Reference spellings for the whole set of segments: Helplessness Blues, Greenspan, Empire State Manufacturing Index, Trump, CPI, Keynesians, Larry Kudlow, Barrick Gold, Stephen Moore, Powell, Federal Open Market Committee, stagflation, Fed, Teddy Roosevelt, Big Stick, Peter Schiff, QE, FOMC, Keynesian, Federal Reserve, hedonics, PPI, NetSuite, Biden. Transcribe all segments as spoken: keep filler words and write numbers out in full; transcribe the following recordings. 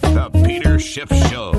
The Peter Schiff Show.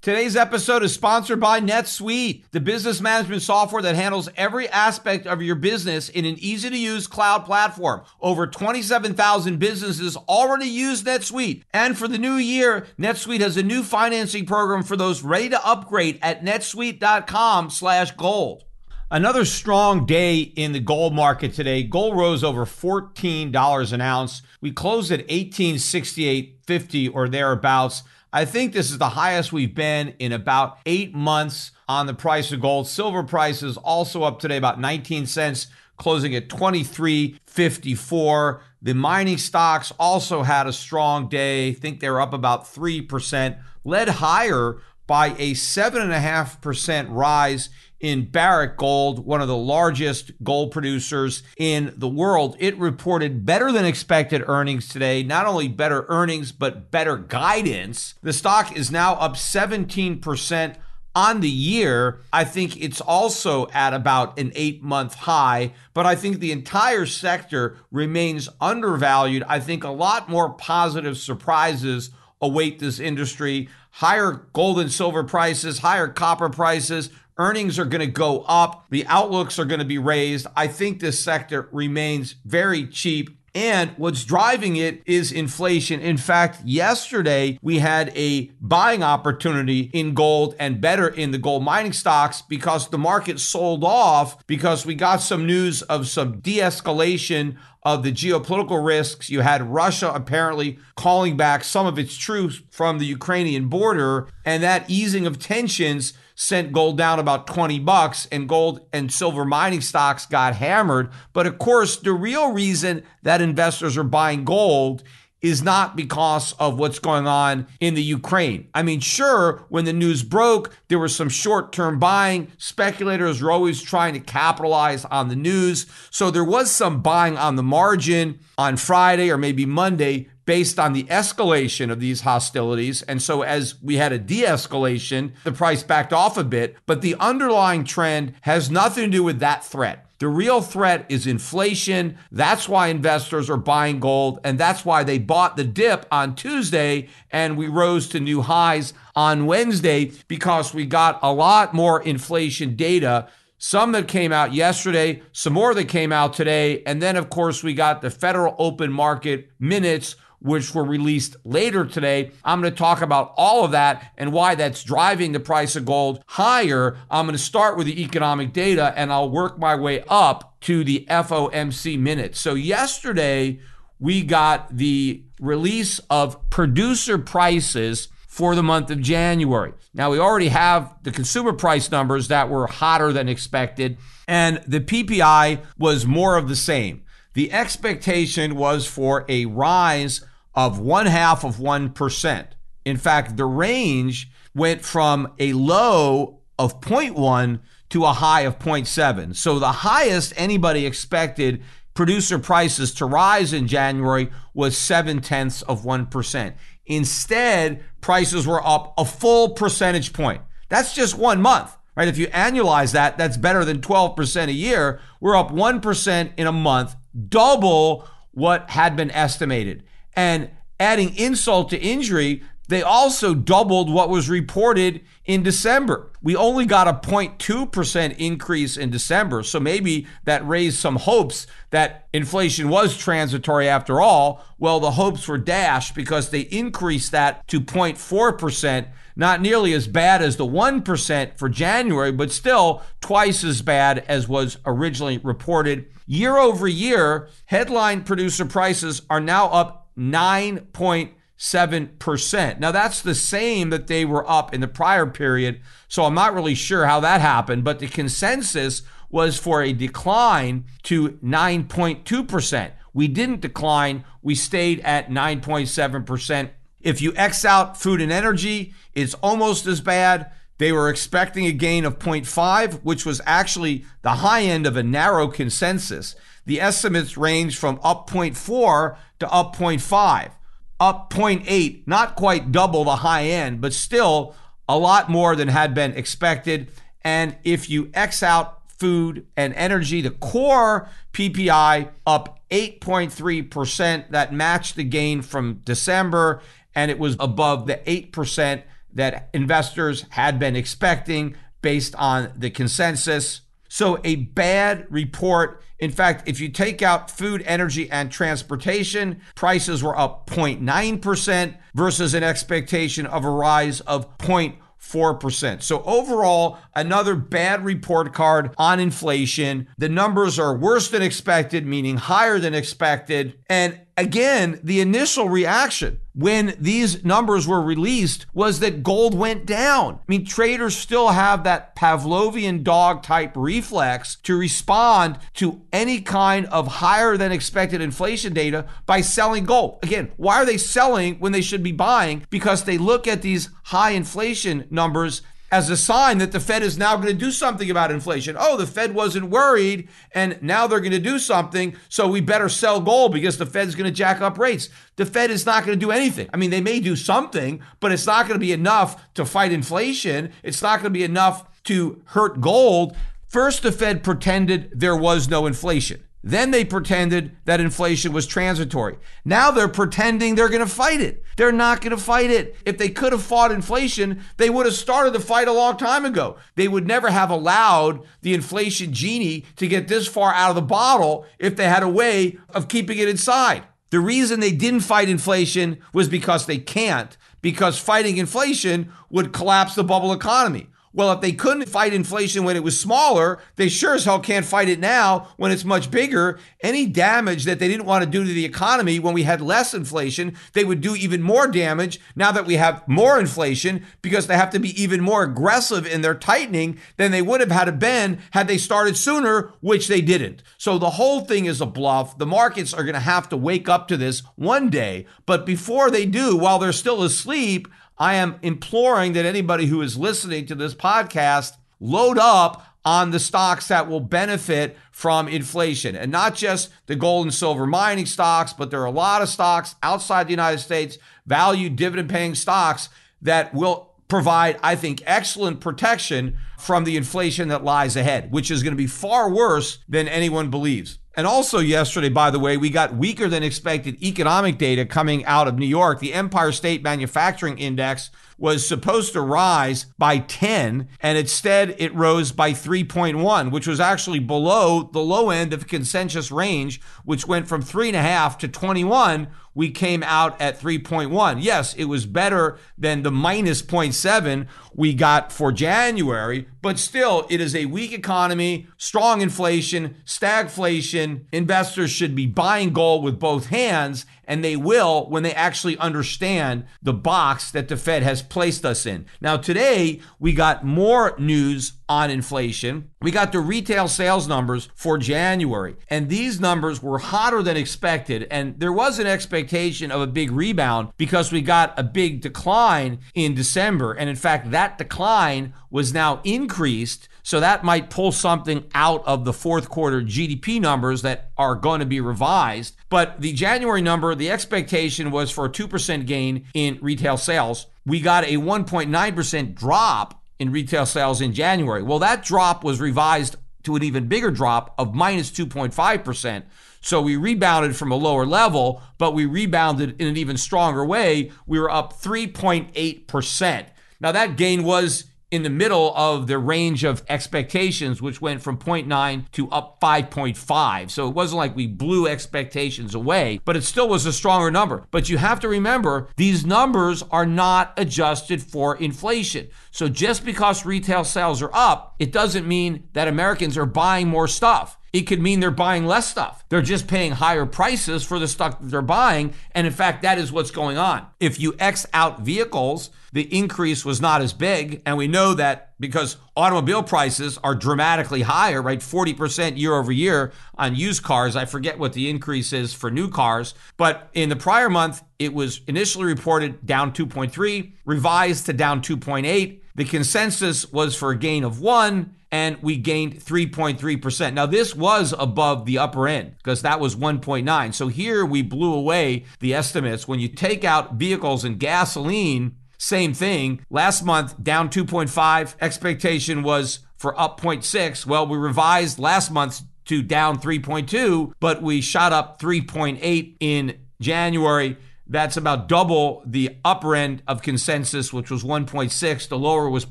Today's episode is sponsored by NetSuite, the business management software that handles every aspect of your business in an easy-to-use cloud platform. Over twenty-seven thousand businesses already use NetSuite. And for the new year, NetSuite has a new financing program for those ready to upgrade at netsuite.com slash gold. Another strong day in the gold market today. Gold rose over fourteen dollars an ounce. We closed at eighteen sixty-eight fifty or thereabouts. I think this is the highest we've been in about eight months on the price of gold. Silver price is also up today about nineteen cents, closing at twenty-three fifty-four. The mining stocks also had a strong day. I think they're up about three percent, led higher by a seven point five percent rise in Barrick Gold, one of the largest gold producers in the world. It reported better than expected earnings today, not only better earnings, but better guidance. The stock is now up seventeen percent on the year. I think it's also at about an eight-month high, but I think the entire sector remains undervalued. I think a lot more positive surprises await this industry. Higher gold and silver prices, higher copper prices, earnings are going to go up. The outlooks are going to be raised. I think this sector remains very cheap. And what's driving it is inflation. In fact, yesterday we had a buying opportunity in gold and better in the gold mining stocks because the market sold off because we got some news of some de-escalation of the geopolitical risks. You had Russia apparently calling back some of its troops from the Ukrainian border, and that easing of tensions sent gold down about twenty bucks, and gold and silver mining stocks got hammered. But of course, the real reason that investors are buying gold is not because of what's going on in the Ukraine. I mean, sure, when the news broke, there was some short-term buying. Speculators were always trying to capitalize on the news. So there was some buying on the margin on Friday or maybe Monday based on the escalation of these hostilities. And so as we had a de-escalation, the price backed off a bit, but the underlying trend has nothing to do with that threat. The real threat is inflation. That's why investors are buying gold, and that's why they bought the dip on Tuesday, and we rose to new highs on Wednesday because we got a lot more inflation data, some that came out yesterday, some more that came out today, and then, of course, we got the Federal Open Market Minutes, which were released later today. I'm going to talk about all of that and why that's driving the price of gold higher. I'm going to start with the economic data, and I'll work my way up to the F O M C minutes. So yesterday, we got the release of producer prices for the month of January. Now, we already have the consumer price numbers that were hotter than expected, and the P P I was more of the same. The expectation was for a rise of one half of one percent. In fact, the range went from a low of zero point one to a high of zero point seven. So the highest anybody expected producer prices to rise in January was seven tenths of one percent. Instead, prices were up a full percentage point. That's just one month, right? If you annualize that, that's better than twelve percent a year. We're up one percent in a month, double what had been estimated. And adding insult to injury, they also doubled what was reported in December. We only got a zero point two percent increase in December, so maybe that raised some hopes that inflation was transitory after all. Well, the hopes were dashed because they increased that to zero point four percent, not nearly as bad as the one percent for January, but still twice as bad as was originally reported. Year over year, headline producer prices are now up nine point seven percent. Now, that's the same that they were up in the prior period, so I'm not really sure how that happened, but the consensus was for a decline to nine point two percent. We didn't decline. We stayed at nine point seven percent. If you X out food and energy, it's almost as bad. They were expecting a gain of zero point five, which was actually the high end of a narrow consensus. The estimates range from up zero point four to up zero point five, up zero point eight, not quite double the high end, but still a lot more than had been expected. And if you X out food, and energy. The core P P I up eight point three percent. That matched the gain from December, and it was above the eight percent that investors had been expecting based on the consensus. So a bad report. In fact, if you take out food, energy, and transportation, prices were up zero point nine percent versus an expectation of a rise of zero point four percent. So overall, another bad report card on inflation. The numbers are worse than expected, meaning higher than expected. And again, the initial reaction when these numbers were released was that gold went down. I mean, traders still have that Pavlovian dog type reflex to respond to any kind of higher than expected inflation data by selling gold. Again, why are they selling when they should be buying? Because they look at these high inflation numbers as a sign that the Fed is now going to do something about inflation. Oh, the Fed wasn't worried, and now they're going to do something, so we better sell gold because the Fed's going to jack up rates. The Fed is not going to do anything. I mean, they may do something, but it's not going to be enough to fight inflation. It's not going to be enough to hurt gold. First, the Fed pretended there was no inflation. Then they pretended that inflation was transitory. Now they're pretending they're going to fight it. They're not going to fight it. If they could have fought inflation, they would have started the fight a long time ago. They would never have allowed the inflation genie to get this far out of the bottle if they had a way of keeping it inside. The reason they didn't fight inflation was because they can't, because fighting inflation would collapse the bubble economy. Well, if they couldn't fight inflation when it was smaller, they sure as hell can't fight it now when it's much bigger. Any damage that they didn't want to do to the economy when we had less inflation, they would do even more damage now that we have more inflation, because they have to be even more aggressive in their tightening than they would have had to been had they started sooner, which they didn't. So the whole thing is a bluff. The markets are going to have to wake up to this one day. But before they do, while they're still asleep, I am imploring that anybody who is listening to this podcast load up on the stocks that will benefit from inflation, and not just the gold and silver mining stocks, but there are a lot of stocks outside the United States, value dividend paying stocks that will provide, I think, excellent protection from the inflation that lies ahead, which is going to be far worse than anyone believes. And also yesterday, by the way, we got weaker than expected economic data coming out of New York. The Empire State Manufacturing Index was supposed to rise by ten, and instead it rose by three point one, which was actually below the low end of consensus range, which went from three point five to twenty-one. We came out at three point one. Yes, it was better than the minus zero point seven we got for January, but still, it is a weak economy, strong inflation, stagflation. Investors should be buying gold with both hands, and they will when they actually understand the box that the Fed has placed us in. Now, today, we got more news on inflation. We got the retail sales numbers for January, and these numbers were hotter than expected. And there was an expectation of a big rebound because we got a big decline in December. And in fact, that decline was now increased. So that might pull something out of the fourth quarter G D P numbers that are going to be revised. But the January number, the expectation was for a two percent gain in retail sales. We got a one point nine percent drop in retail sales in January. Well, that drop was revised to an even bigger drop of minus two point five percent. So we rebounded from a lower level, but we rebounded in an even stronger way. We were up three point eight percent. Now that gain was in the middle of the range of expectations, which went from zero point nine to up five point five. So it wasn't like we blew expectations away, but it still was a stronger number. But you have to remember, these numbers are not adjusted for inflation. So just because retail sales are up, it doesn't mean that Americans are buying more stuff. It could mean they're buying less stuff. They're just paying higher prices for the stuff that they're buying. And in fact, that is what's going on. If you X out vehicles, the increase was not as big. And we know that because automobile prices are dramatically higher, right? forty percent year over year on used cars. I forget what the increase is for new cars. But in the prior month, it was initially reported down two point three, revised to down two point eight. The consensus was for a gain of one, and we gained three point three percent. Now, this was above the upper end because that was one point nine. So here we blew away the estimates. When you take out vehicles and gasoline, same thing. Last month, down two point five. Expectation was for up zero point six. Well, we revised last month to down three point two, but we shot up three point eight in January. That's about double the upper end of consensus, which was one point six. The lower was zero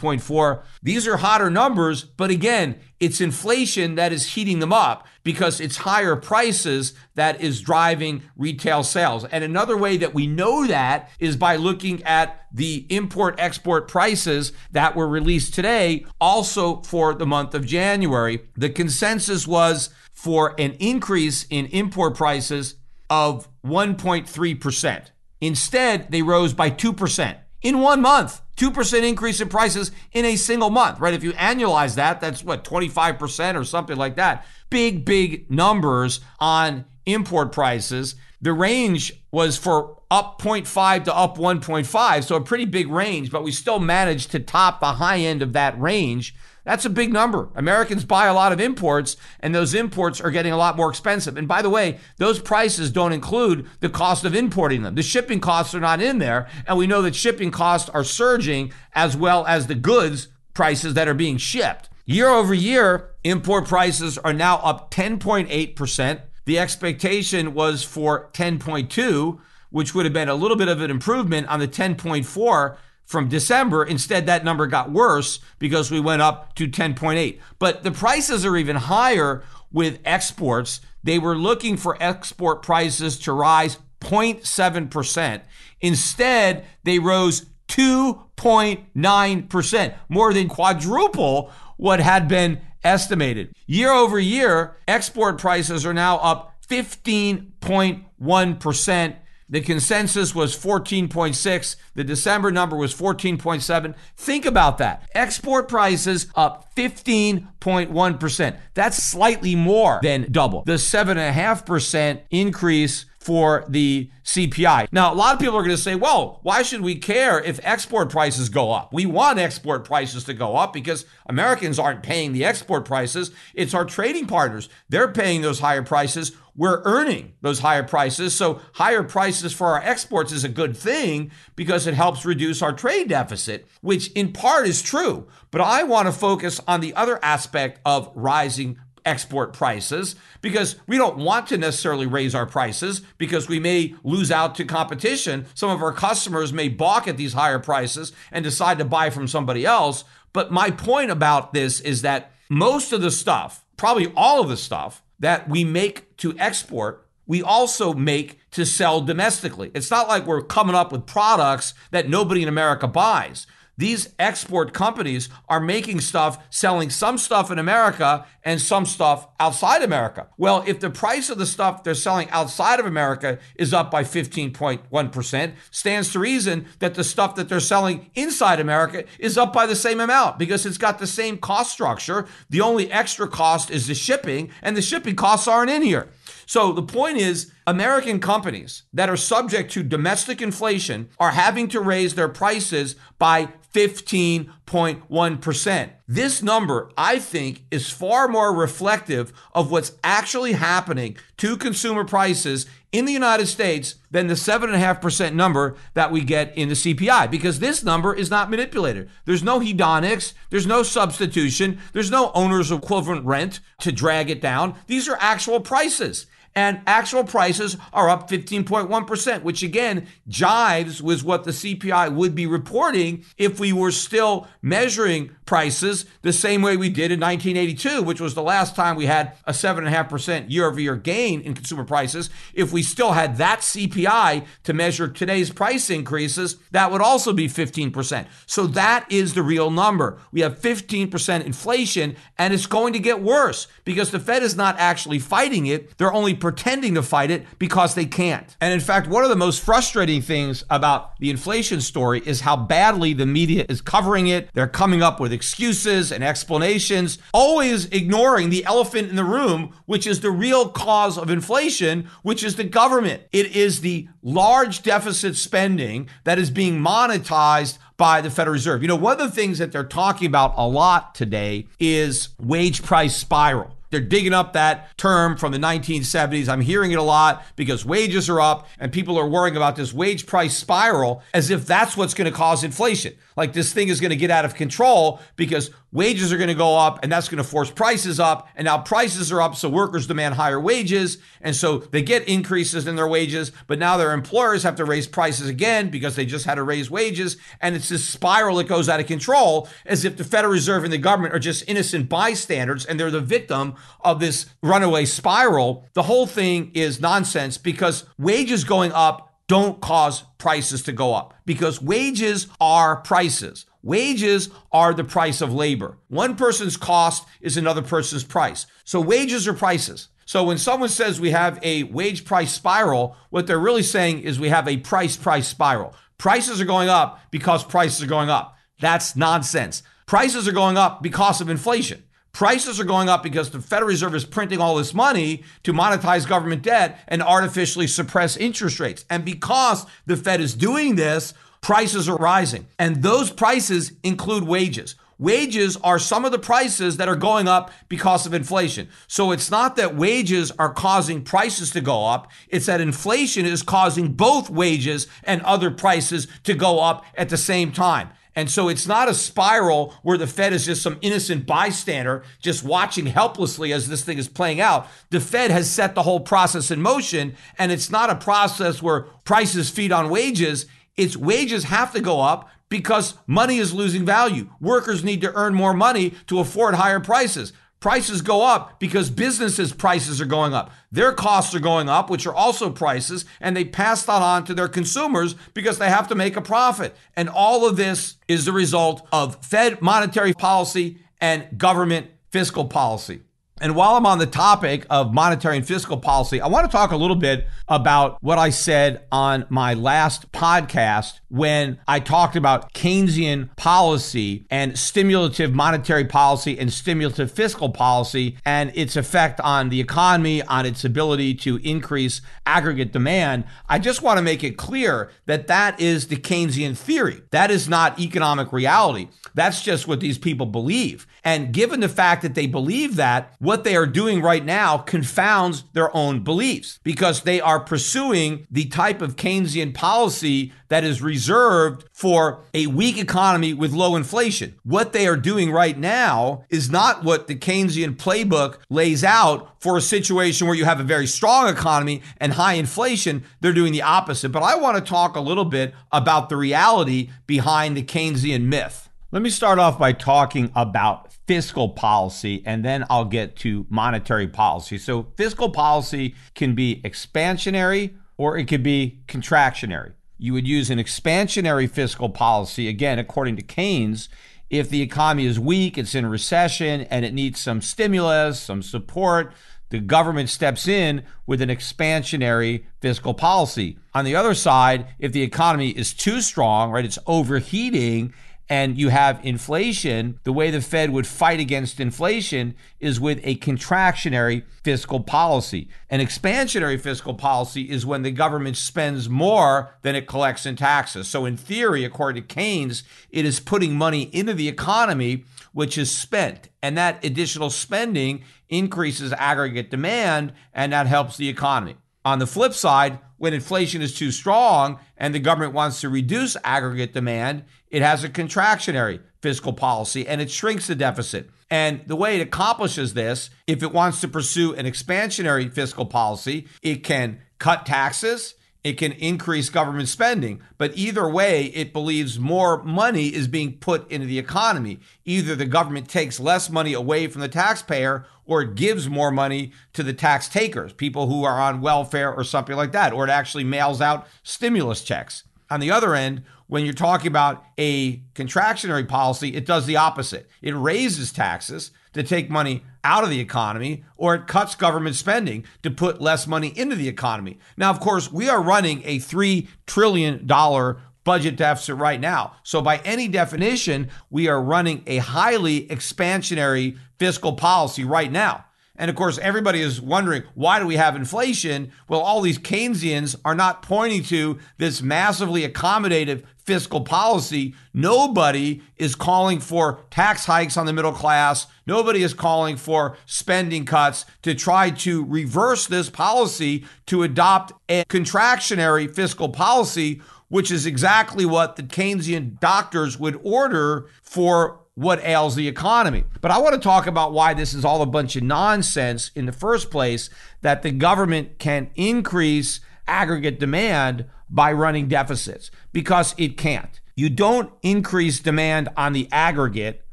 point four. These are hotter numbers, but again, it's inflation that is heating them up because it's higher prices that is driving retail sales. And another way that we know that is by looking at the import-export prices that were released today, also for the month of January. The consensus was for an increase in import prices of one point three percent. Instead, they rose by two percent in one month, two percent increase in prices in a single month, right? If you annualize that, that's what, twenty-five percent or something like that. Big, big numbers on import prices. The range was for up zero point five to up one point five, so a pretty big range, but we still managed to top the high end of that range. That's a big number. Americans buy a lot of imports, and those imports are getting a lot more expensive. And by the way, those prices don't include the cost of importing them. The shipping costs are not in there, and we know that shipping costs are surging as well as the goods prices that are being shipped. Year over year, import prices are now up ten point eight percent. The expectation was for ten point two, which would have been a little bit of an improvement on the ten point four from December. Instead, that number got worse because we went up to ten point eight. But the prices are even higher with exports. They were looking for export prices to rise zero point seven percent. Instead, they rose two point nine percent, more than quadruple what had been estimated. Year over year, export prices are now up fifteen point one percent. The consensus was fourteen point six. The December number was fourteen point seven. Think about that. Export prices up fifteen point one percent. That's slightly more than double the seven point five percent increase for the C P I. Now, a lot of people are going to say, well, why should we care if export prices go up? We want export prices to go up because Americans aren't paying the export prices. It's our trading partners. They're paying those higher prices. We're earning those higher prices. So higher prices for our exports is a good thing because it helps reduce our trade deficit, which in part is true. But I want to focus on the other aspect of rising export prices because we don't want to necessarily raise our prices because we may lose out to competition. Some of our customers may balk at these higher prices and decide to buy from somebody else. But my point about this is that most of the stuff, probably all of the stuff, that we make to export, we also make to sell domestically. It's not like we're coming up with products that nobody in America buys. These export companies are making stuff, selling some stuff in America and some stuff outside America. Well, if the price of the stuff they're selling outside of America is up by fifteen point one percent, stands to reason that the stuff that they're selling inside America is up by the same amount because it's got the same cost structure. The only extra cost is the shipping, and the shipping costs aren't in here. So the point is, American companies that are subject to domestic inflation are having to raise their prices by fifteen point one percent. This number, I think, is far more reflective of what's actually happening to consumer prices in the United States than the seven point five percent number that we get in the C P I, because this number is not manipulated. There's no hedonics. There's no substitution. There's no owner's equivalent rent to drag it down. These are actual prices. And actual prices are up fifteen point one percent, which again jives with what the C P I would be reporting if we were still measuring prices the same way we did in nineteen eighty-two, which was the last time we had a seven point five percent year-over-year gain in consumer prices. If we still had that C P I to measure today's price increases, that would also be fifteen percent. So that is the real number. We have fifteen percent inflation, and it's going to get worse because the Fed is not actually fighting it. They're only pretending to fight it because they can't. And in fact, one of the most frustrating things about the inflation story is how badly the media is covering it. They're coming up with excuses and explanations, always ignoring the elephant in the room, which is the real cause of inflation, which is the government. It is the large deficit spending that is being monetized by the Federal Reserve. You know, one of the things that they're talking about a lot today is wage price spiral, They're digging up that term from the nineteen seventies. I'm hearing it a lot because wages are up and people are worrying about this wage price spiral as if that's what's going to cause inflation. Like this thing is going to get out of control because wages are going to go up and that's going to force prices up. And now prices are up, so workers demand higher wages. And so they get increases in their wages, but now their employers have to raise prices again because they just had to raise wages. And it's this spiral that goes out of control as if the Federal Reserve and the government are just innocent bystanders and they're the victim of this runaway spiral. The whole thing is nonsense because wages going up don't cause prices to go up because wages are prices. Wages are the price of labor. One person's cost is another person's price. So wages are prices. So when someone says we have a wage price spiral, what they're really saying is we have a price price spiral. Prices are going up because prices are going up. That's nonsense. Prices are going up because of inflation. Prices are going up because the Federal Reserve is printing all this money to monetize government debt and artificially suppress interest rates. And because the Fed is doing this, prices are rising. And those prices include wages. Wages are some of the prices that are going up because of inflation. So it's not that wages are causing prices to go up. It's that inflation is causing both wages and other prices to go up at the same time. And so it's not a spiral where the Fed is just some innocent bystander just watching helplessly as this thing is playing out. The Fed has set the whole process in motion, and it's not a process where prices feed on wages. It's wages have to go up because money is losing value. Workers need to earn more money to afford higher prices. Prices go up because businesses' prices are going up. Their costs are going up, which are also prices, and they pass that on to their consumers because they have to make a profit. And all of this is the result of Fed monetary policy and government fiscal policy. And while I'm on the topic of monetary and fiscal policy, I want to talk a little bit about what I said on my last podcast when I talked about Keynesian policy and stimulative monetary policy and stimulative fiscal policy and its effect on the economy, on its ability to increase aggregate demand. I just want to make it clear that that is the Keynesian theory. That is not economic reality. That's just what these people believe. And given the fact that they believe that, what they are doing right now confounds their own beliefs because they are pursuing the type of Keynesian policy that is reserved for a weak economy with low inflation. What they are doing right now is not what the Keynesian playbook lays out for a situation where you have a very strong economy and high inflation. They're doing the opposite. But I want to talk a little bit about the reality behind the Keynesian myth. Let me start off by talking about fiscal policy, and then I'll get to monetary policy. So fiscal policy can be expansionary or it could be contractionary. You would use an expansionary fiscal policy, again, according to Keynes, if the economy is weak, it's in recession, and it needs some stimulus, some support. The government steps in with an expansionary fiscal policy. On the other side, if the economy is too strong, right, it's overheating, and you have inflation, the way the Fed would fight against inflation is with a contractionary fiscal policy. An expansionary fiscal policy is when the government spends more than it collects in taxes. So in theory, according to Keynes, it is putting money into the economy, which is spent. And that additional spending increases aggregate demand, and that helps the economy. On the flip side, when inflation is too strong and the government wants to reduce aggregate demand, it has a contractionary fiscal policy and it shrinks the deficit. And the way it accomplishes this, if it wants to pursue an expansionary fiscal policy, it can cut taxes, it can increase government spending. But either way, it believes more money is being put into the economy. Either the government takes less money away from the taxpayer or it gives more money to the tax takers, people who are on welfare or something like that, or it actually mails out stimulus checks. On the other end, when you're talking about a contractionary policy, it does the opposite. It raises taxes to take money out of the economy, or it cuts government spending to put less money into the economy. Now, of course, we are running a three trillion dollars budget deficit right now. So by any definition, we are running a highly expansionary fiscal policy right now. And of course, everybody is wondering, why do we have inflation? Well, all these Keynesians are not pointing to this massively accommodative fiscal policy. Nobody is calling for tax hikes on the middle class. Nobody is calling for spending cuts to try to reverse this policy, to adopt a contractionary fiscal policy, which is exactly what the Keynesian doctors would order for what ails the economy. But I want to talk about why this is all a bunch of nonsense in the first place, that the government can increase aggregate demand by running deficits, because it can't. You don't increase demand on the aggregate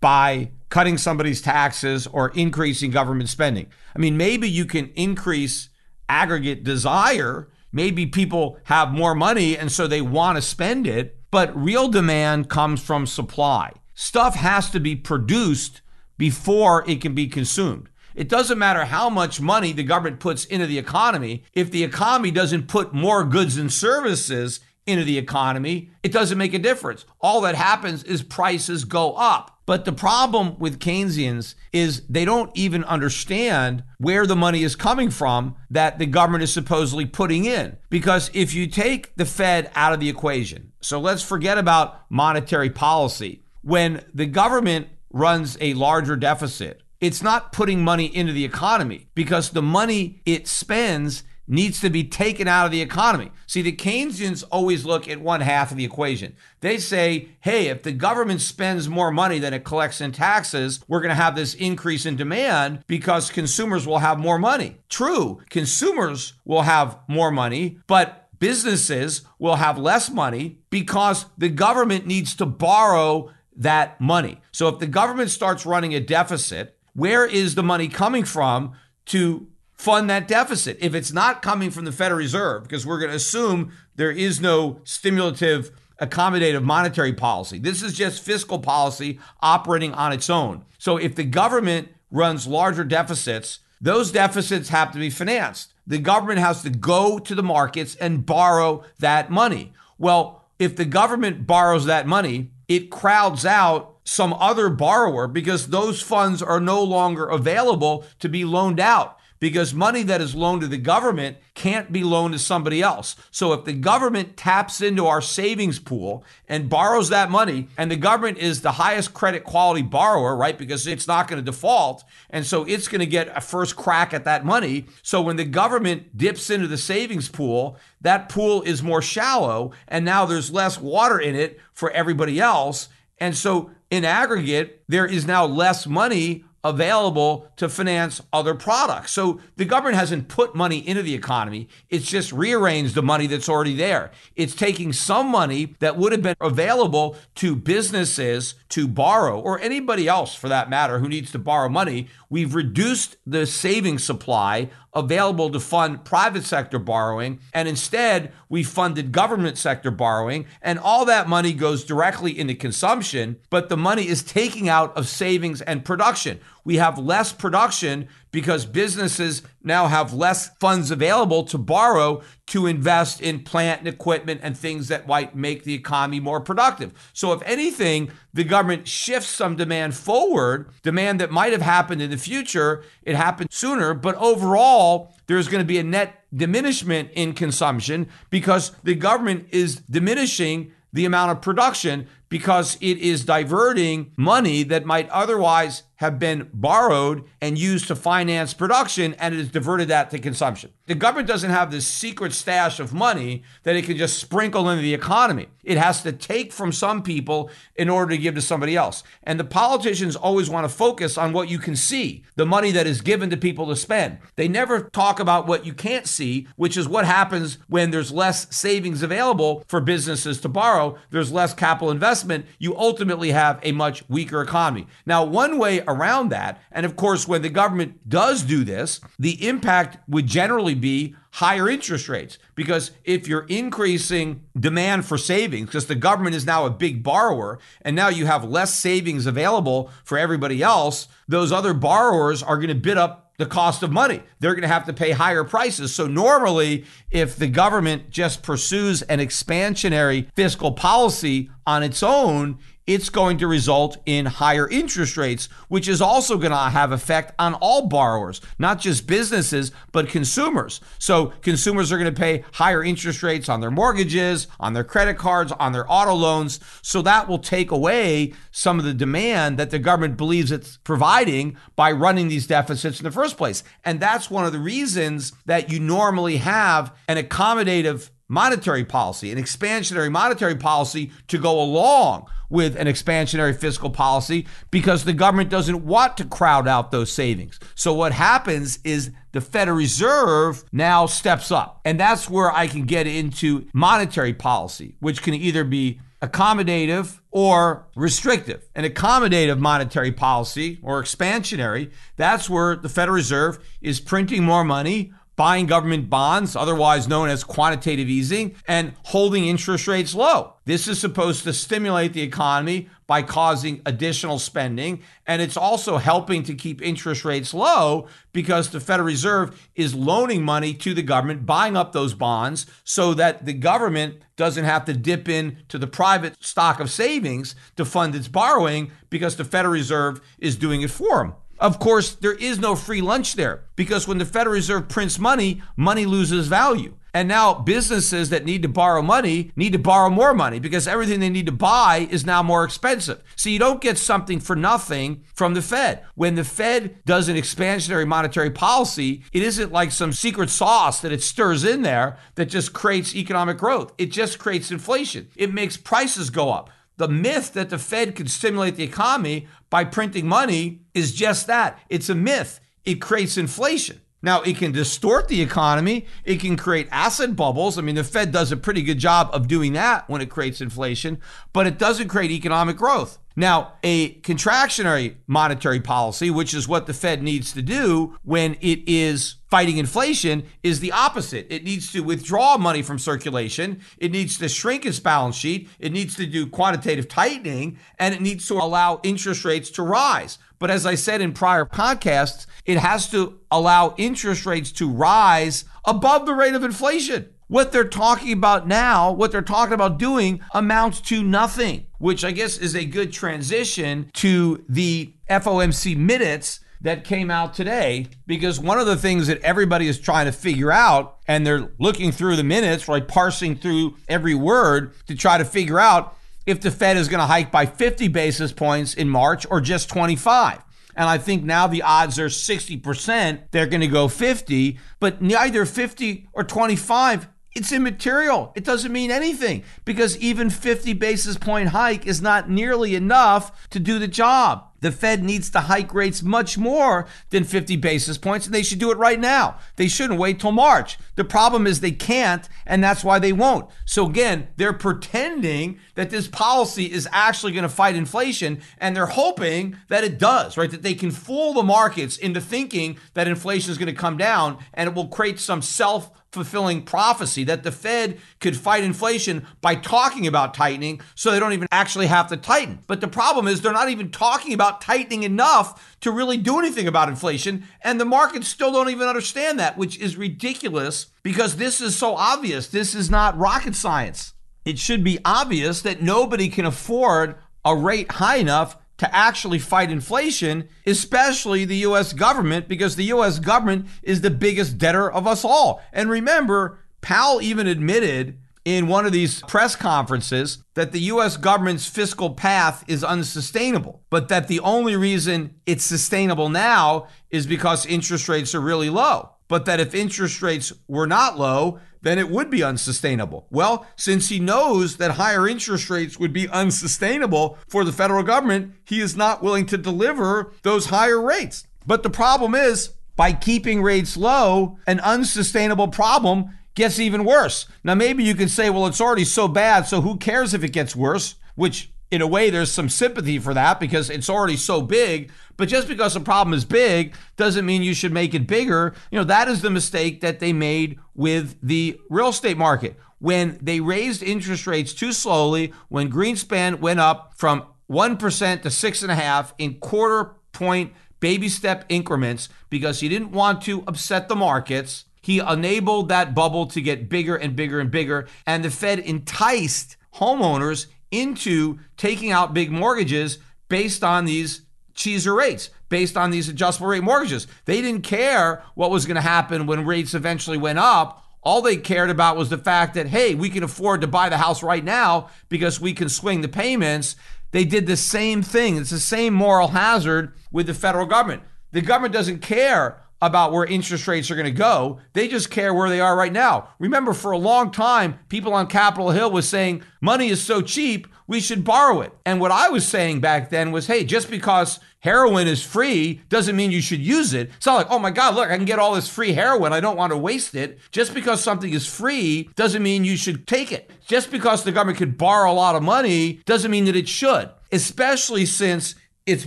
by cutting somebody's taxes or increasing government spending. I mean, maybe you can increase aggregate desire. Maybe people have more money and so they want to spend it, but real demand comes from supply. Stuff has to be produced before it can be consumed. It doesn't matter how much money the government puts into the economy. If the economy doesn't put more goods and services into the economy, it doesn't make a difference. All that happens is prices go up. But the problem with Keynesians is they don't even understand where the money is coming from that the government is supposedly putting in. Because if you take the Fed out of the equation, so let's forget about monetary policy. When the government runs a larger deficit, it's not putting money into the economy, because the money it spends needs to be taken out of the economy. See, the Keynesians always look at one half of the equation. They say, hey, if the government spends more money than it collects in taxes, we're going to have this increase in demand because consumers will have more money. True, consumers will have more money, but businesses will have less money because the government needs to borrow that money. So if the government starts running a deficit, where is the money coming from to fund that deficit? If it's not coming from the Federal Reserve, because we're going to assume there is no stimulative, accommodative monetary policy. This is just fiscal policy operating on its own. So if the government runs larger deficits, those deficits have to be financed. The government has to go to the markets and borrow that money. Well, if the government borrows that money, it crowds out some other borrower because those funds are no longer available to be loaned out, because money that is loaned to the government can't be loaned to somebody else. So if the government taps into our savings pool and borrows that money, and the government is the highest credit quality borrower, right? Because it's not going to default. And so it's going to get a first crack at that money. So when the government dips into the savings pool, that pool is more shallow. And now there's less water in it for everybody else. And so in aggregate, there is now less money available to finance other products. So the government hasn't put money into the economy. It's just rearranged the money that's already there. It's taking some money that would have been available to businesses to borrow, or anybody else for that matter who needs to borrow money. We've reduced the savings supply available to fund private sector borrowing, and instead we funded government sector borrowing, and all that money goes directly into consumption, but the money is taking out of savings and production. We have less production because businesses now have less funds available to borrow to invest in plant and equipment and things that might make the economy more productive. So if anything, the government shifts some demand forward, demand that might have happened in the future. It happened sooner, but overall, there's going to be a net diminishment in consumption because the government is diminishing the amount of production because it is diverting money that might otherwise have been borrowed and used to finance production, and it has diverted that to consumption. The government doesn't have this secret stash of money that it can just sprinkle into the economy. It has to take from some people in order to give to somebody else. And the politicians always want to focus on what you can see, the money that is given to people to spend. They never talk about what you can't see, which is what happens when there's less savings available for businesses to borrow, there's less capital investment, you ultimately have a much weaker economy. Now, one way around that, and of course, when the government does do this, the impact would generally be higher interest rates, because if you're increasing demand for savings, because the government is now a big borrower, and now you have less savings available for everybody else, those other borrowers are going to bid up the cost of money. They're going to have to pay higher prices. So normally, if the government just pursues an expansionary fiscal policy on its own, it's going to result in higher interest rates, which is also going to have effect on all borrowers, not just businesses, but consumers. So consumers are going to pay higher interest rates on their mortgages, on their credit cards, on their auto loans. So that will take away some of the demand that the government believes it's providing by running these deficits in the first place. And that's one of the reasons that you normally have an accommodative monetary policy, an expansionary monetary policy to go along with an expansionary fiscal policy, because the government doesn't want to crowd out those savings. So what happens is the Federal Reserve now steps up. And that's where I can get into monetary policy, which can either be accommodative or restrictive. An accommodative monetary policy, or expansionary, that's where the Federal Reserve is printing more money, buying government bonds, otherwise known as quantitative easing, and holding interest rates low. This is supposed to stimulate the economy by causing additional spending, and it's also helping to keep interest rates low because the Federal Reserve is loaning money to the government, buying up those bonds so that the government doesn't have to dip in to the private stock of savings to fund its borrowing because the Federal Reserve is doing it for them. Of course, there is no free lunch there, because when the Federal Reserve prints money, money loses value. And now businesses that need to borrow money need to borrow more money because everything they need to buy is now more expensive. So you don't get something for nothing from the Fed. When the Fed does an expansionary monetary policy, it isn't like some secret sauce that it stirs in there that just creates economic growth. It just creates inflation. It makes prices go up. The myth that the Fed can stimulate the economy by printing money is just that. It's a myth. It creates inflation. Now, it can distort the economy. It can create asset bubbles. I mean, the Fed does a pretty good job of doing that when it creates inflation, but it doesn't create economic growth. Now, a contractionary monetary policy, which is what the Fed needs to do when it is fighting inflation, is the opposite. It needs to withdraw money from circulation. It needs to shrink its balance sheet. It needs to do quantitative tightening, and it needs to allow interest rates to rise. But as I said in prior podcasts, it has to allow interest rates to rise above the rate of inflation. What they're talking about now, what they're talking about doing, amounts to nothing, which I guess is a good transition to the F O M C minutes that came out today, because one of the things that everybody is trying to figure out, and they're looking through the minutes, like parsing through every word to try to figure out if the Fed is going to hike by fifty basis points in March or just twenty-five. And I think now the odds are sixty percent they're going to go fifty, but neither fifty or twenty-five, it's immaterial. It doesn't mean anything, because even fifty basis point hike is not nearly enough to do the job. The Fed needs to hike rates much more than fifty basis points, and they should do it right now. They shouldn't wait till March. The problem is they can't, and that's why they won't. So again, they're pretending that this policy is actually going to fight inflation, and they're hoping that it does, right? That they can fool the markets into thinking that inflation is going to come down, and it will create some self fulfilling prophecy that the Fed could fight inflation by talking about tightening, so they don't even actually have to tighten. But the problem is they're not even talking about tightening enough to really do anything about inflation, and the markets still don't even understand that, which is ridiculous, because this is so obvious. This is not rocket science. It should be obvious that nobody can afford a rate high enough to actually fight inflation, especially the U S government, because the U S government is the biggest debtor of us all. And remember, Powell even admitted in one of these press conferences that the U S government's fiscal path is unsustainable, but that the only reason it's sustainable now is because interest rates are really low. But that if interest rates were not low, then it would be unsustainable. Well, since he knows that higher interest rates would be unsustainable for the federal government, he is not willing to deliver those higher rates. But the problem is, by keeping rates low, an unsustainable problem gets even worse. Now, maybe you can say, well, it's already so bad, so who cares if it gets worse? Which, in a way, there's some sympathy for that, because it's already so big. But just because the problem is big doesn't mean you should make it bigger. You know, that is the mistake that they made with the real estate market. When they raised interest rates too slowly, when Greenspan went up from one percent to six and a half in quarter point baby step increments, because he didn't want to upset the markets, he enabled that bubble to get bigger and bigger and bigger. And the Fed enticed homeowners into taking out big mortgages based on these cheeser rates, based on these adjustable rate mortgages. They didn't care what was going to happen when rates eventually went up. All they cared about was the fact that, hey, we can afford to buy the house right now because we can swing the payments. They did the same thing. It's the same moral hazard with the federal government. The government doesn't care about where interest rates are going to go. They just care where they are right now. Remember, for a long time, people on Capitol Hill was saying money is so cheap, we should borrow it. And what I was saying back then was, hey, just because heroin is free doesn't mean you should use it. It's not like, oh my God, look, I can get all this free heroin. I don't want to waste it. Just because something is free doesn't mean you should take it. Just because the government could borrow a lot of money doesn't mean that it should, especially since it's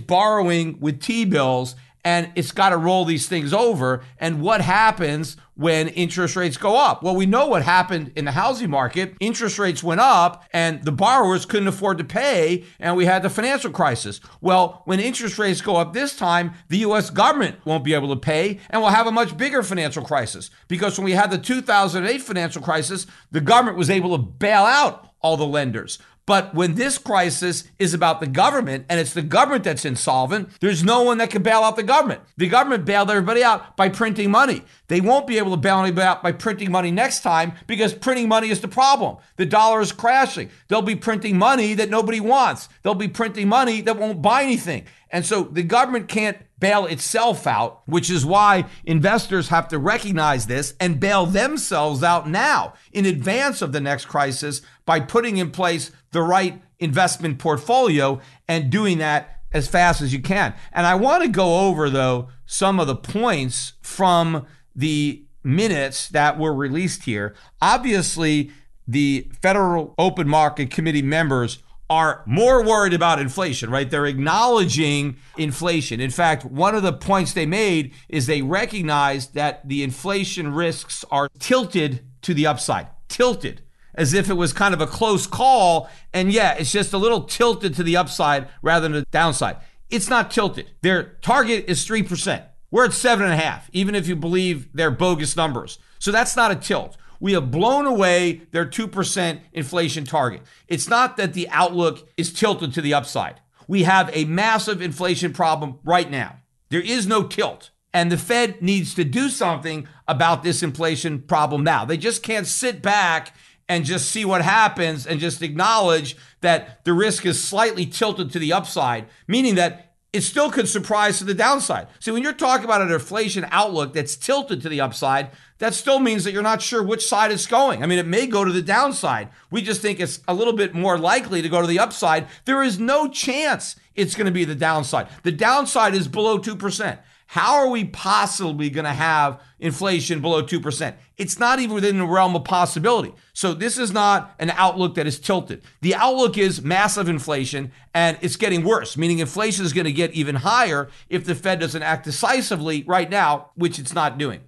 borrowing with T-bills and it's got to roll these things over. And what happens when interest rates go up? Well, we know what happened in the housing market. Interest rates went up and the borrowers couldn't afford to pay, and we had the financial crisis. Well, when interest rates go up this time, the U S government won't be able to pay, and we'll have a much bigger financial crisis, because when we had the two thousand eight financial crisis, the government was able to bail out all the lenders. But when this crisis is about the government and it's the government that's insolvent, there's no one that can bail out the government. The government bailed everybody out by printing money. They won't be able to bail anybody out by printing money next time, because printing money is the problem. The dollar is crashing. They'll be printing money that nobody wants. They'll be printing money that won't buy anything. And so the government can't bail itself out, which is why investors have to recognize this and bail themselves out now in advance of the next crisis by putting in place the right investment portfolio and doing that as fast as you can. And I want to go over, though, some of the points from the minutes that were released here. Obviously, the Federal Open Market Committee members are more worried about inflation, right? They're acknowledging inflation. In fact, one of the points they made is they recognized that the inflation risks are tilted to the upside, tilted, as if it was kind of a close call. And yeah, it's just a little tilted to the upside rather than the downside. It's not tilted. Their target is three percent. We're at seven and a half, even if you believe they're bogus numbers. So that's not a tilt. We have blown away their two percent inflation target. It's not that the outlook is tilted to the upside. We have a massive inflation problem right now. There is no tilt. And the Fed needs to do something about this inflation problem now. They just can't sit back and just see what happens and just acknowledge that the risk is slightly tilted to the upside, meaning that it still could surprise to the downside. See, when you're talking about an inflation outlook that's tilted to the upside, that still means that you're not sure which side it's going. I mean, it may go to the downside. We just think it's a little bit more likely to go to the upside. There is no chance it's going to be the downside. The downside is below two percent. How are we possibly going to have inflation below two percent? It's not even within the realm of possibility. So this is not an outlook that is tilted. The outlook is massive inflation, and it's getting worse, meaning inflation is going to get even higher if the Fed doesn't act decisively right now, which it's not doing.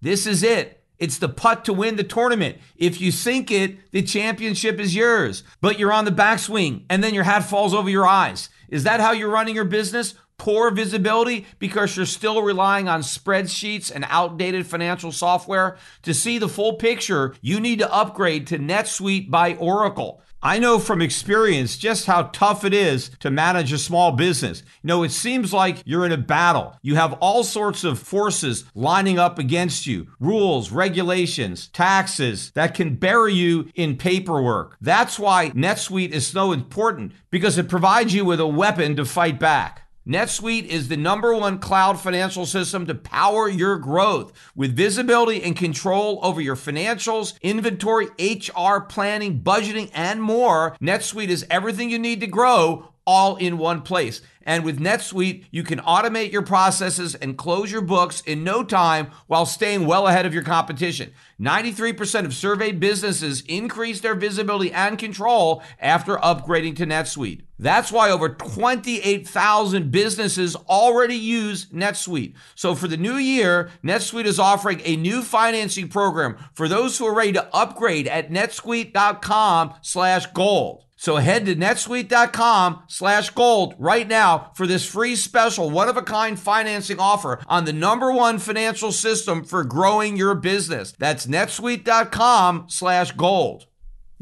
This is it. It's the putt to win the tournament. If you sink it, the championship is yours, but you're on the backswing, and then your hat falls over your eyes. Is that how you're running your business? Poor visibility because you're still relying on spreadsheets and outdated financial software? To see the full picture, you need to upgrade to NetSuite by Oracle. I know from experience just how tough it is to manage a small business. You know, it seems like you're in a battle. You have all sorts of forces lining up against you, rules, regulations, taxes that can bury you in paperwork. That's why NetSuite is so important, because it provides you with a weapon to fight back. NetSuite is the number one cloud financial system to power your growth with visibility and control over your financials, inventory, H R, planning, budgeting, and more. NetSuite is everything you need to grow, all in one place. And with NetSuite, you can automate your processes and close your books in no time while staying well ahead of your competition. ninety-three percent of surveyed businesses increase their visibility and control after upgrading to NetSuite. That's why over twenty-eight thousand businesses already use NetSuite. So for the new year, NetSuite is offering a new financing program for those who are ready to upgrade at netsuite dot com slash gold. So head to netsuite dot com slash gold right now for this free special one-of-a-kind financing offer on the number one financial system for growing your business. That's netsuite dot com slash gold.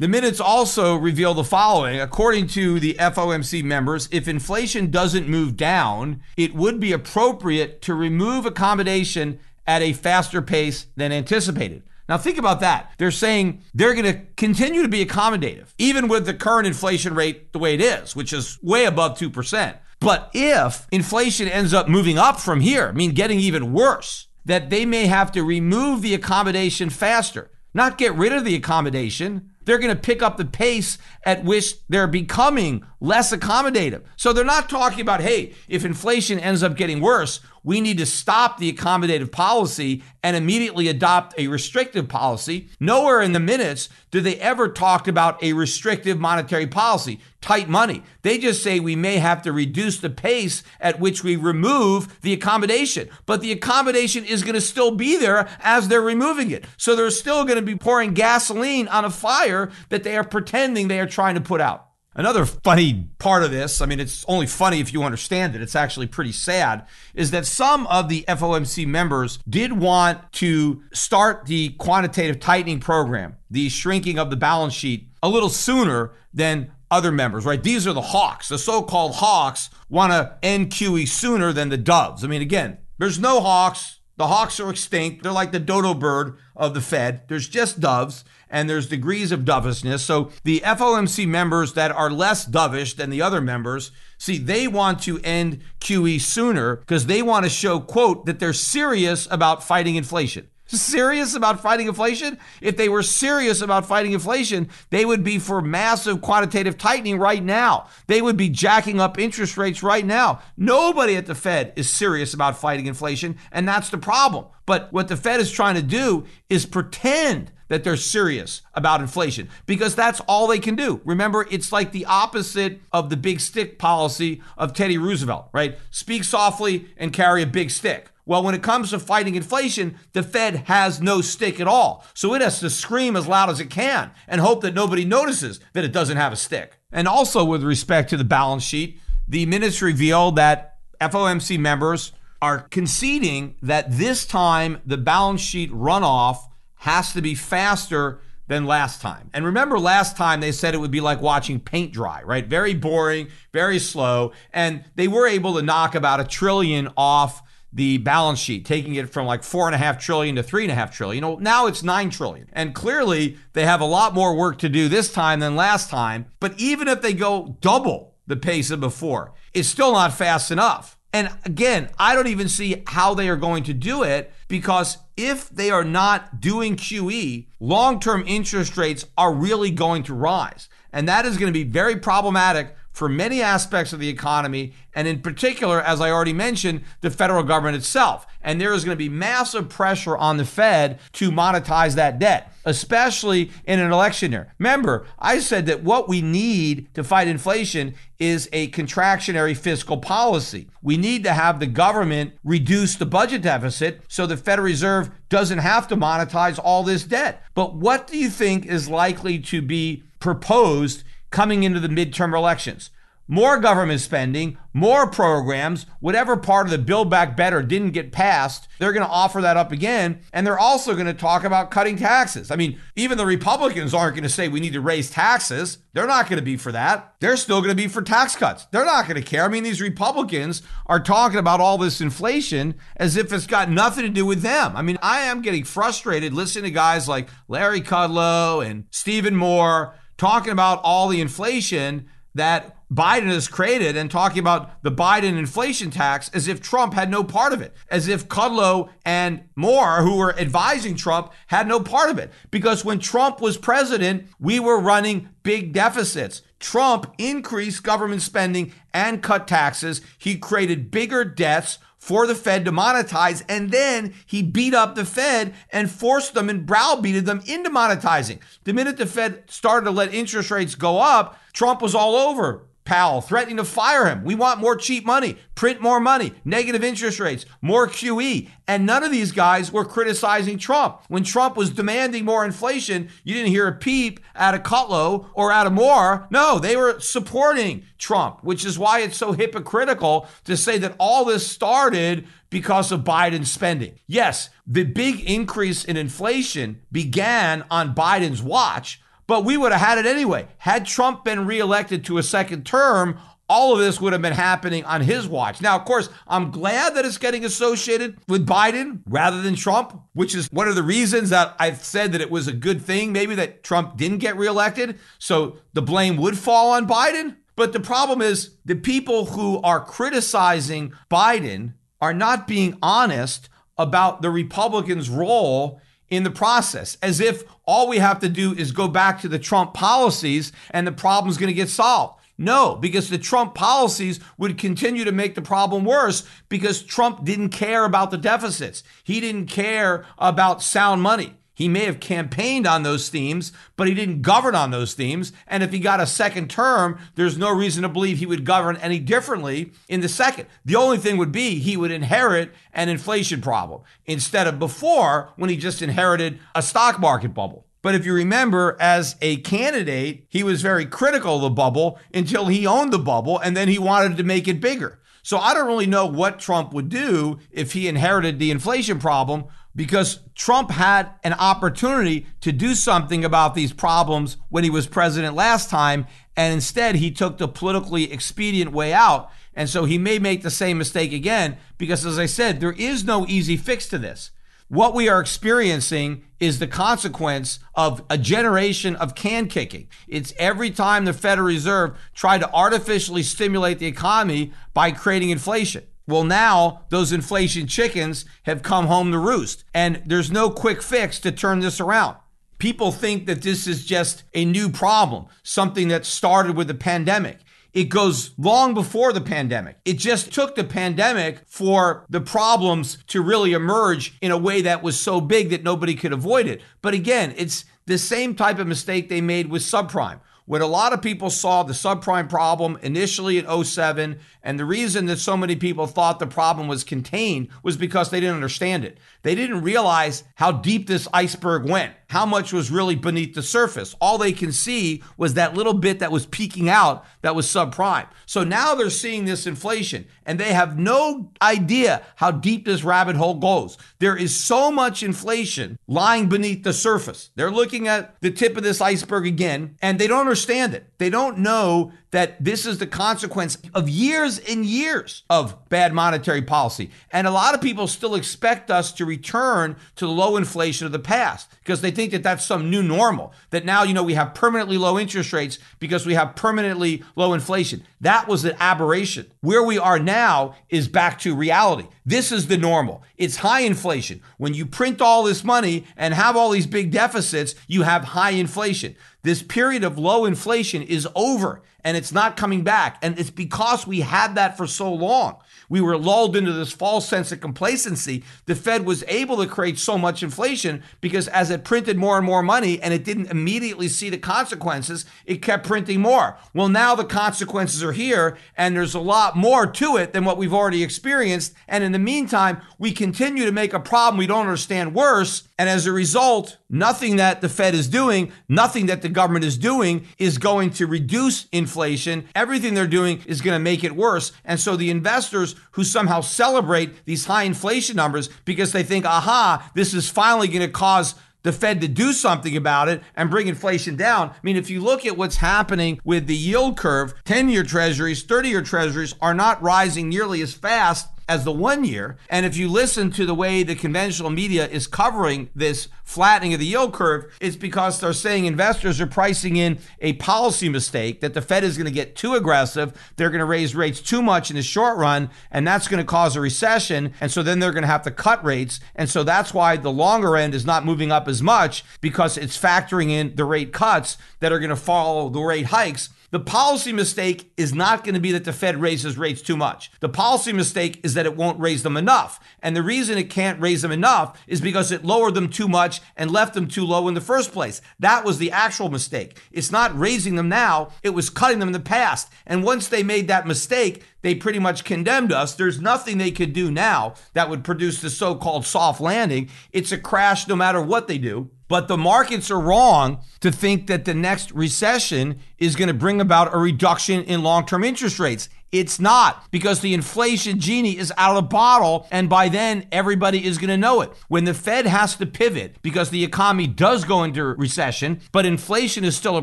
The minutes also reveal the following. According to the F O M C members, if inflation doesn't move down, it would be appropriate to remove accommodation at a faster pace than anticipated. Now think about that. They're saying they're going to continue to be accommodative, even with the current inflation rate the way it is, which is way above two percent. But if inflation ends up moving up from here, I mean, getting even worse, that they may have to remove the accommodation faster, not get rid of the accommodation. They're going to pick up the pace at which they're becoming less accommodative. So they're not talking about, hey, if inflation ends up getting worse, we need to stop the accommodative policy and immediately adopt a restrictive policy. Nowhere in the minutes do they ever talk about a restrictive monetary policy, tight money. They just say we may have to reduce the pace at which we remove the accommodation, but the accommodation is going to still be there as they're removing it. So they're still going to be pouring gasoline on a fire that they are pretending they are trying to put out. Another funny part of this, I mean, it's only funny if you understand it, it's actually pretty sad, is that some of the F O M C members did want to start the quantitative tightening program, the shrinking of the balance sheet, a little sooner than other members, right? These are the hawks. The so-called hawks want to end Q E sooner than the doves. I mean, again, there's no hawks. The hawks are extinct. They're like the dodo bird of the Fed. There's just doves. And there's degrees of dovishness. So the F O M C members that are less dovish than the other members, see, they want to end Q E sooner because they want to show, quote, that they're serious about fighting inflation. Serious about fighting inflation? If they were serious about fighting inflation, they would be for massive quantitative tightening right now. They would be jacking up interest rates right now. Nobody at the Fed is serious about fighting inflation, and that's the problem. But what the Fed is trying to do is pretend that they're serious about inflation because that's all they can do. Remember, it's like the opposite of the big stick policy of Teddy Roosevelt, right? Speak softly and carry a big stick. Well, when it comes to fighting inflation, the Fed has no stick at all. So it has to scream as loud as it can and hope that nobody notices that it doesn't have a stick. And also with respect to the balance sheet, the minutes reveal that F O M C members are conceding that this time the balance sheet runoff has to be faster than last time. And remember last time they said it would be like watching paint dry, right? Very boring, very slow. And they were able to knock about a trillion off the balance sheet, taking it from like four and a half trillion to three and a half trillion. You know, now it's nine trillion. And clearly they have a lot more work to do this time than last time. But even if they go double the pace of before, it's still not fast enough. And again, I don't even see how they are going to do it because if they are not doing Q E, long-term interest rates are really going to rise. And that is going to be very problematic for many aspects of the economy, and in particular, as I already mentioned, the federal government itself. And there is going to be massive pressure on the Fed to monetize that debt, especially in an election year. Remember, I said that what we need to fight inflation is a contractionary fiscal policy. We need to have the government reduce the budget deficit so the Federal Reserve doesn't have to monetize all this debt. But what do you think is likely to be proposed coming into the midterm elections? More government spending, more programs, whatever part of the Build Back Better didn't get passed, they're going to offer that up again. And they're also going to talk about cutting taxes. I mean, even the Republicans aren't going to say we need to raise taxes. They're not going to be for that. They're still going to be for tax cuts. They're not going to care. I mean, these Republicans are talking about all this inflation as if it's got nothing to do with them. I mean, I am getting frustrated listening to guys like Larry Kudlow and Stephen Moore talking about all the inflation that Biden has created and talking about the Biden inflation tax as if Trump had no part of it, as if Kudlow and Moore, who were advising Trump, had no part of it. Because when Trump was president, we were running big deficits. Trump increased government spending and cut taxes. He created bigger debts for the Fed to monetize, and then he beat up the Fed and forced them and browbeated them into monetizing. The minute the Fed started to let interest rates go up, Trump was all over Powell, threatening to fire him. We want more cheap money, print more money, negative interest rates, more Q E. And none of these guys were criticizing Trump. When Trump was demanding more inflation, you didn't hear a peep out of Kudlow or out of Moore. No, they were supporting Trump, which is why it's so hypocritical to say that all this started because of Biden's spending. Yes, the big increase in inflation began on Biden's watch, but we would have had it anyway. Had Trump been reelected to a second term, all of this would have been happening on his watch. Now, of course, I'm glad that it's getting associated with Biden rather than Trump, which is one of the reasons that I've said that it was a good thing, maybe, that Trump didn't get reelected. So the blame would fall on Biden. But the problem is the people who are criticizing Biden are not being honest about the Republicans' role in the process, as if all we have to do is go back to the Trump policies and the problem's going to get solved. No, because the Trump policies would continue to make the problem worse, because Trump didn't care about the deficits. He didn't care about sound money. He may have campaigned on those themes, but he didn't govern on those themes. And if he got a second term, there's no reason to believe he would govern any differently in the second. The only thing would be he would inherit an inflation problem instead of before, when he just inherited a stock market bubble. But if you remember, as a candidate, he was very critical of the bubble until he owned the bubble, and then he wanted to make it bigger. So I don't really know what Trump would do if he inherited the inflation problem, because Trump had an opportunity to do something about these problems when he was president last time, and instead he took the politically expedient way out. And so he may make the same mistake again, because, as I said, there is no easy fix to this. What we are experiencing is the consequence of a generation of can kicking. It's every time the Federal Reserve tried to artificially stimulate the economy by creating inflation. Well, now those inflation chickens have come home to roost, and there's no quick fix to turn this around. People think that this is just a new problem, something that started with the pandemic. It goes long before the pandemic. It just took the pandemic for the problems to really emerge in a way that was so big that nobody could avoid it. But again, it's the same type of mistake they made with subprime. When a lot of people saw the subprime problem initially in oh seven, and the reason that so many people thought the problem was contained was because they didn't understand it. They didn't realize how deep this iceberg went, how much was really beneath the surface. All they can see was that little bit that was peeking out that was subprime. So now they're seeing this inflation, and they have no idea how deep this rabbit hole goes. There is so much inflation lying beneath the surface. They're looking at the tip of this iceberg again, and they don't understand it. They don't know that this is the consequence of years and years of bad monetary policy. And a lot of people still expect us to return to the low inflation of the past, because they think that that's some new normal, that now, you know, we have permanently low interest rates because we have permanently low inflation. That was an aberration. Where we are now is back to reality. This is the normal. It's high inflation. When you print all this money and have all these big deficits, you have high inflation. This period of low inflation is over, and it's not coming back. And it's because we had that for so long. We were lulled into this false sense of complacency. The Fed was able to create so much inflation because as it printed more and more money and it didn't immediately see the consequences, it kept printing more. Well, now the consequences are here, and there's a lot more to it than what we've already experienced. And in the meantime, we continue to make a problem we don't understand worse. And as a result, nothing that the Fed is doing, nothing that the government is doing is going to reduce inflation. Everything they're doing is going to make it worse. And so the investors who somehow celebrate these high inflation numbers because they think, aha, this is finally going to cause the Fed to do something about it and bring inflation down. I mean, if you look at what's happening with the yield curve, ten-year treasuries, thirty-year treasuries are not rising nearly as fast as the one year. And if you listen to the way the conventional media is covering this flattening of the yield curve, it's because they're saying investors are pricing in a policy mistake, that the Fed is going to get too aggressive. They're going to raise rates too much in the short run, and that's going to cause a recession. And so then they're going to have to cut rates. And so that's why the longer end is not moving up as much, because it's factoring in the rate cuts that are going to follow the rate hikes. The policy mistake is not going to be that the Fed raises rates too much. The policy mistake is that it won't raise them enough. And the reason it can't raise them enough is because it lowered them too much and left them too low in the first place. That was the actual mistake. It's not raising them now. It was cutting them in the past. And once they made that mistake, they pretty much condemned us. There's nothing they could do now that would produce the so-called soft landing. It's a crash no matter what they do. But the markets are wrong to think that the next recession is going to bring about a reduction in long-term interest rates. It's not, because the inflation genie is out of the bottle, and by then everybody is going to know it. When the Fed has to pivot because the economy does go into recession, but inflation is still a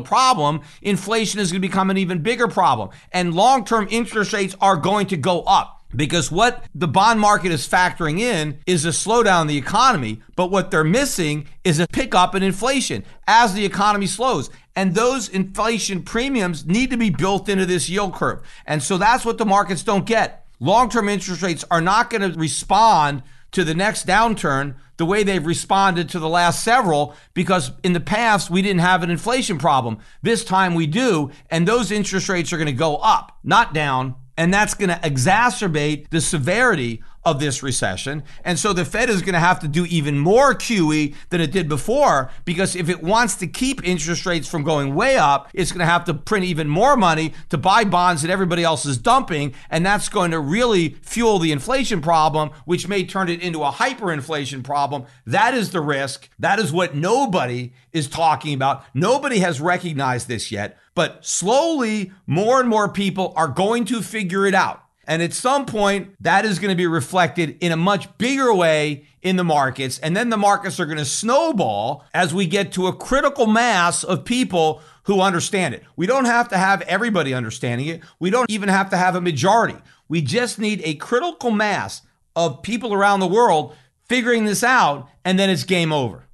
problem, inflation is going to become an even bigger problem. And long-term interest rates are going to go up. Because what the bond market is factoring in is a slowdown in the economy, but what they're missing is a pickup in inflation as the economy slows. And those inflation premiums need to be built into this yield curve. And so that's what the markets don't get. Long-term interest rates are not going to respond to the next downturn the way they've responded to the last several, because in the past, we didn't have an inflation problem. This time we do, and those interest rates are going to go up, not down. And that's going to exacerbate the severity of this recession. And so the Fed is going to have to do even more Q E than it did before, because if it wants to keep interest rates from going way up, it's going to have to print even more money to buy bonds that everybody else is dumping. And that's going to really fuel the inflation problem, which may turn it into a hyperinflation problem. That is the risk. That is what nobody is talking about. Nobody has recognized this yet. But slowly, more and more people are going to figure it out. And at some point, that is going to be reflected in a much bigger way in the markets. And then the markets are going to snowball as we get to a critical mass of people who understand it. We don't have to have everybody understanding it. We don't even have to have a majority. We just need a critical mass of people around the world figuring this out, and then it's game over.